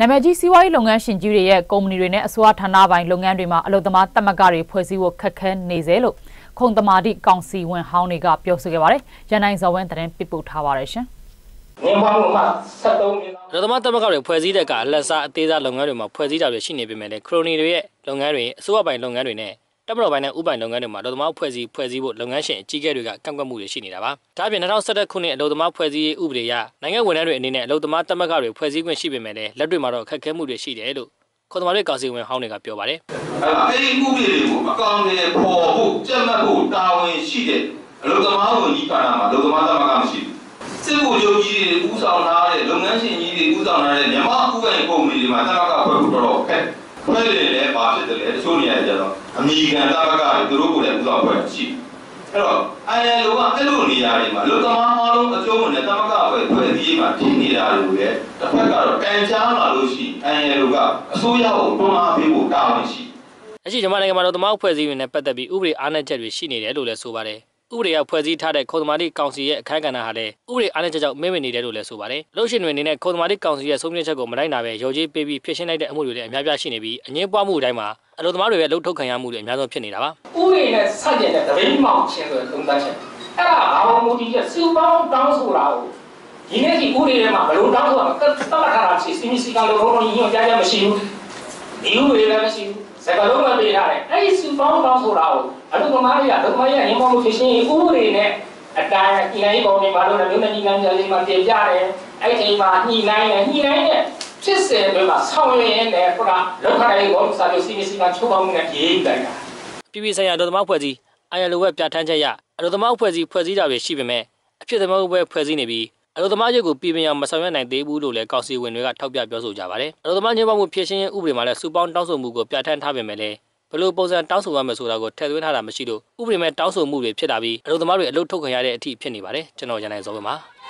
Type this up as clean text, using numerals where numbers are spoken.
Namajisiwai Longan Shinjuri, Communirene, Swatana, and Longanima, Alodama, Tamagari, Poesiwo, Kaken, Nizelo, Kondamadi, Kansi, when Hauniga, Piosugare, Janai Zawent and Pipu Tavaration. Rodama Tamagari, Poesidaca, Lassa, Teza Longarima, Poesida, Shinibime, Crony, Longari, Suwa by Longarine, Double by Uba Longarima, Rodama Poesi, Poesiwood, Longashi, Chigaruga, Kangamu, Shinidava. Tabin outside the Kuni, Lodama Poesi, Ubria, Nanga, whenever in it, Lodama Tamagari, Poesi, when she be made, Ladrimaro, Kakamu, Shidu, Kotamari, when Hounding up your body. Uria Poesi Tade, Codmari Council, Kagana Hade, Uri Anaja, maybe needed to less over it. Lotion when in a Codmari Council, so many Chago Marina, Joji, baby, patient, and Mulu, and Yabashinibi, and Yabamu Dama, and Lodamaru, Lotokayamu, and Yano Penina. Uri has suddenly at the very mouth chamber, Dundashi. Our Moody is so bound down so loud. In any Uri, Maru, down to a Tabaka, is missing on the Roman Yaga machine. You will never see. Sagaloma, I soon found down so loud. Maria, look my animal fishing, Uri, and I enabled me by the women in the yard. I gave my knee nine and he nine. She said, we must hold in there for a local animal, so you see me see my two women at the end. PBC, I don't know Poesi, I love Tatanja, I don't know Poesi, Poesida, which she may. I feel the more where Poesini be. I don't know you could be me on Masaman and they would do the cossy when we got top of Yosu Javare. I don't know you patient Ubrimala, Subound Down Mugo, Patan Tavemele. Below and Tansu Masurago, Tedwin Haramashido, Ubrimet also moved with Pedabi, Rodamari, Lotoka, T. Penny Bare, General Janizoma.